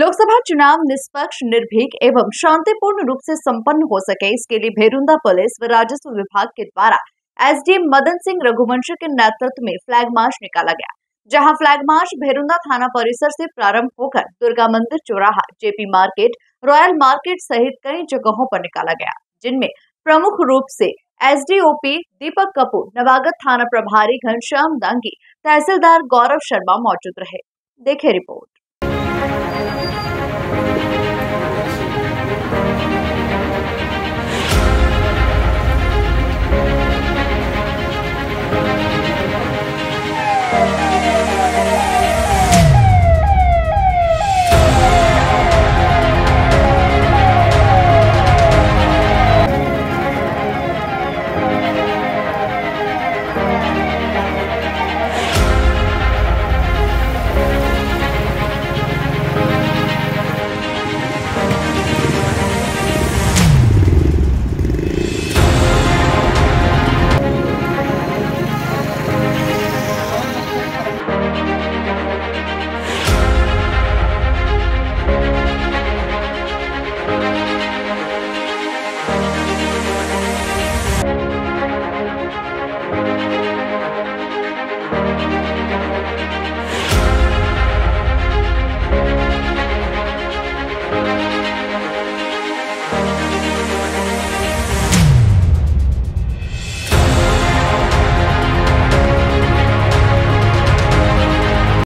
लोकसभा चुनाव निष्पक्ष, निर्भीक एवं शांतिपूर्ण रूप से संपन्न हो सके, इसके लिए भेरुंदा पुलिस व राजस्व विभाग के द्वारा एसडीएम मदन सिंह रघुवंश के नेतृत्व में फ्लैग मार्च निकाला गया, जहां फ्लैग मार्च भेरुंदा थाना परिसर से प्रारंभ होकर दुर्गा मंदिर चौराहा, जेपी मार्केट, रॉयल मार्केट सहित कई जगहों पर निकाला गया, जिनमें प्रमुख रूप से एसडीओपी दीपक कपूर, नवागत थाना प्रभारी घनश्याम दांगी, तहसीलदार गौरव शर्मा मौजूद रहे। देखें रिपोर्ट।